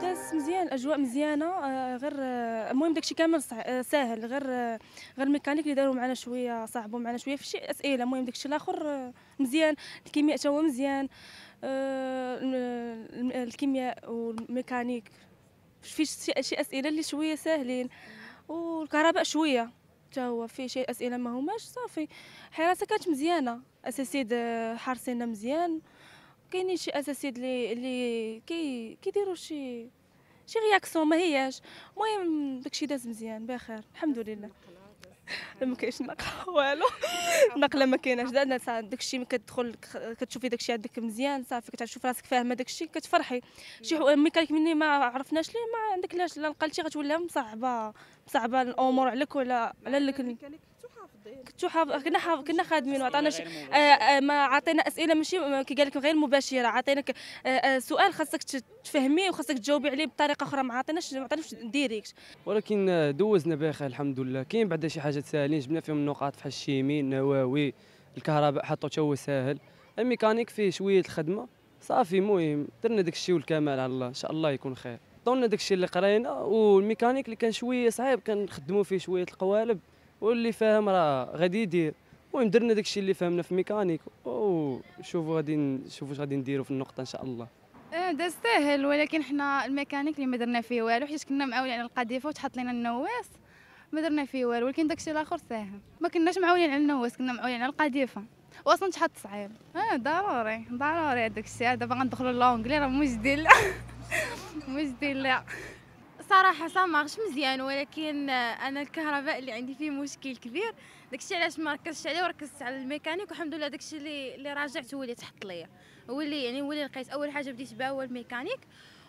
داز مزيان، الاجواء مزيانه، غير المهم داكشي كامل ساهل، غير الميكانيك اللي داروا معنا شويه، صاحبوا معنا شويه في شي اسئله. المهم داكشي الاخر مزيان، الكيمياء تا هو مزيان، الكيمياء والميكانيك فيه شي اسئله اللي شويه ساهلين، والكهرباء شويه تا هو فيه شي اسئله ما هماش. صافي الحراسه كانت مزيانه، اساسيد حارسيننا مزيان، كاينين شي اساسيد اللي كيديروا شي رياكسيون ما هياش. المهم داكشي داز مزيان بخير الحمد لله، ما كاينش نقله والو، النقله ما كايناش. داكشي ملي كتدخل كتشوفي داكشي عندك مزيان، صافي كتشوف راسك فاهمه داكشي، كتفرحي. شي ميكانيك مني ما عرفناش ليه، ما عندك لاش لا نقلتي غتولي مصعبه الامور عليك، ولا على كنا خادمين، وعطانا شي ما عطينا اسئله ماشي كي قال لك غير مباشره، عطيناك سؤال خاصك تفهميه وخاصك تجاوبي عليه بطريقه اخرى، ما عطيناش ديريكت، ولكن دوزنا بخير الحمد لله. كاين بعدا شي حاجات ساهلين جبنا فيهم النقاط بحال الشيمي، النواوي، الكهرباء حطوا تا هو ساهل، الميكانيك فيه شويه الخدمه صافي. المهم درنا داك الشيء والكمال على الله، ان شاء الله يكون خير. عطونا داك الشيء اللي قرينا، والميكانيك اللي كان شويه صعيب كنخدموا فيه شويه القوالب، واللي فاهم راه غادي يدير. المهم درنا داكشي اللي فهمنا في ميكانيك، وشوفوا غادي نشوفوا واش غادي نديروا في النقطه ان شاء الله. داز ساهل، ولكن حنا الميكانيك اللي ما درنا فيه والو، حيت كنا معولين على القذيفه وتحط لنا النواس، ما درنا فيه والو. ولكن داكشي الاخر ساهل، ما كناش معولين على النواس، كنا معولين على القذيفه، واصلا تحط صعيب. ضروري داكشي هذا. دابا غندخلوا لونجلي راه مجدي لا صراحه صامغش مزيان، ولكن انا الكهرباء اللي عندي فيه مشكل كبير، داكشي علاش ما ركزتش عليه وركزت على الميكانيك، والحمد لله داكشي اللي راجعت هو اللي تحط ليا، هو اللي يعني هو اللي لقيت اول حاجه بديت بها هو الميكانيك.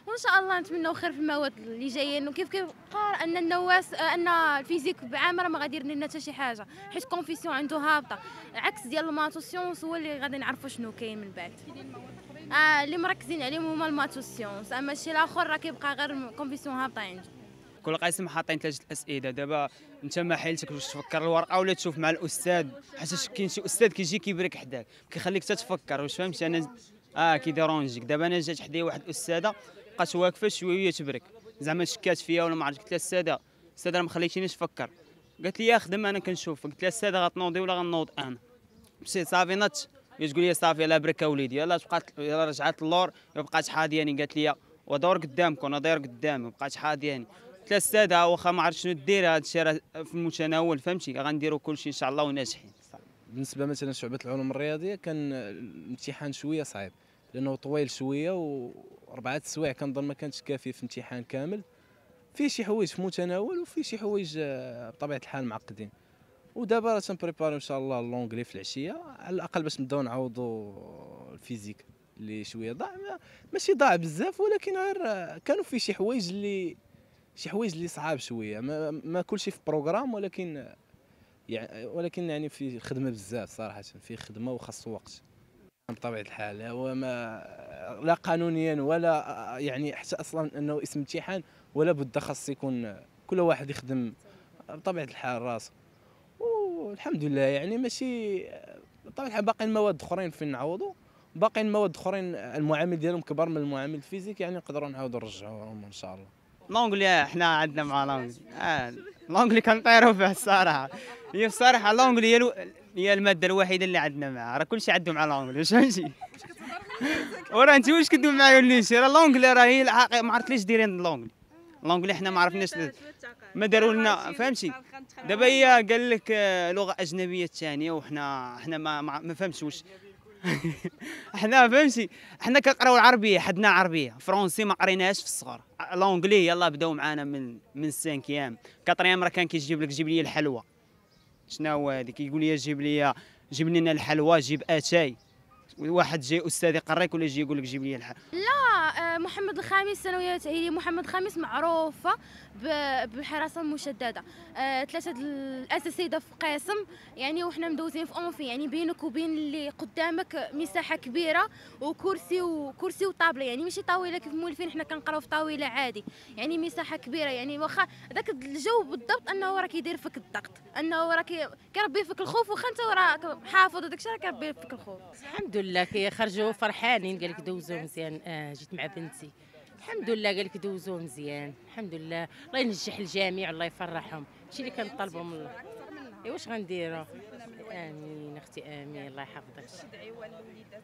وان شاء الله نتمنوا خير في المواد اللي جايين، وكيف قار ان النواس ان الفيزيك بعام راه ما غادي يرني لنا حتى شي حاجه، حيت كونفيسيون عنده هابطه، عكس ديال الماط والسيونس هو اللي غادي نعرفوا شنو كاين من بعد. اللي مركزين عليهم هما الماث والسيونس، اما الشيء الاخر راه كيبقى غير كونفيسيون هابطه عندي. كل قسم حاطين 3 اسئله، دابا انت ما حيلتك باش تفكر الورقه ولا تشوف مع الاستاذ، حيت كاين شي استاذ كيجي كيبرك حداك كيخليك تتفكر واش فهمت انا، كيديرونجيك. دابا انا جات حدايا واحد الاستاذه بقات واقفه شويه تبرك، زعما شكات فيا ولا ما عرفت. قلت لها الساده ما خليتينيش نفكر، قالت لي خدم انا كنشوف. قلت لها الساده غتنوضي ولا غنوض انا؟ مشيت صافي نط، تقول لي صافي يلاه برك اوليدي، يلاه تبقى يلاه رجعت اللور ما بقاتش حاضياني. قالت لي ودور قدامك وانا داير قدامي، ما بقاتش حاضياني. قلت لها الساده واخا ما عرفت شنو دير، هذا الشيء راه في المتناول فهمتي، غنديروا كلشي ان شاء الله وناجحين. بالنسبه مثلا شعبه العلوم الرياضيه كان الامتحان شويه صعيب لانه طويل شويه، و4 سوايع كنظن ما كانتش كافيه في امتحان كامل، فيه شي حوايج في المتناول وفيه شي حوايج بطبيعه الحال معقدين. ودابا راه تنبريباري ان شاء الله اللونغلي في العشيه على الاقل باش نبداو نعوضوا الفيزيك اللي شويه ضاع، ماشي ضاع بزاف، ولكن غير كانوا فيه شي حوايج اللي صعاب شويه، ما كلشي في بروغرام، ولكن يعني في خدمه بزاف صراحه، في خدمه وخاص وقت بطبيعه الحال. هو لا قانونيا ولا يعني حتى اصلا انه اسم امتحان، ولا بد خاص يكون كل واحد يخدم بطبيعه الحال راسه. والحمد لله يعني ماشي طبعا باقيين مواد اخرين فين نعوضوا، باقيين مواد اخرين المعامل ديالهم كبر من المعامل الفيزيك، يعني نقدروا نعاودوا نرجعوهم ان شاء الله. لونغلي حنا عندنا مع لونغلي كنطيروا فيه الصراحه، هي الصراحه لونغلي هي الماده الوحيده اللي عندنا معها، راه كلشي عندو مع لونغلي واش فهمتي. وراه انت واش كدوي معايا ولا شي، راه لونغلي راه هي الحقيقه ما عرفت ليش دايرين لونغلي حنا ما عرفناش، ما داروا لنا فهمتي. دابا هي قال لك لغه اجنبيه ثانيه، وحنا ما فهمتش واش حنا فهمتي، حنا كنقراو العربيه، حدنا عربيه فرونسي ما قريناهاش في الصغر. لونغلي يلاه بداو معانا من 5 ايام، 4 ايام راه كان كيجيب لك جيب لي الحلوى، شنو هو هذيك، كيقول لي جيب لنا الحلوى، جيب اتاي، واحد جاي استاذ يقريك ولا يجي يقول لك جيب لي الحلوى. لا محمد الخامس، الثانويه التاهيليه محمد الخامس معروفه بالحراسه المشدده، ثلاثه الاساتذه في قسم يعني، وحنا مدوزين في اونفي يعني، بينك وبين اللي قدامك مساحه كبيره وكرسي وطابله يعني، ماشي طاوله كيف مولفين حنا كنقراو في طاوله عادي يعني، مساحه كبيره يعني، واخا داك الجو بالضبط انه راه كيدير فيك الضغط، انه راه كيربي فيك الخوف، واخا انت راك حافظ وداك الشيء راه كيربي فيك الخوف. الحمد لله كيخرجوا فرحانين، قال لك دوزوا مزيان. جيت مع بنتي الحمد لله، قال لك دوزوا مزيان الحمد لله، الله ينجح الجميع والله يفرحهم، هادشي اللي كنطلبوا من الله. ايوا واش غنديروا؟ امين اختي امين، الله يحفظك.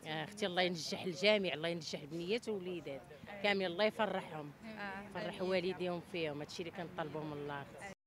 اختي الله ينجح الجميع، الله ينجح البنيات والوليدات كامل، الله يفرحهم، يفرح والديهم فيهم، هادشي اللي كنطلبوا من الله.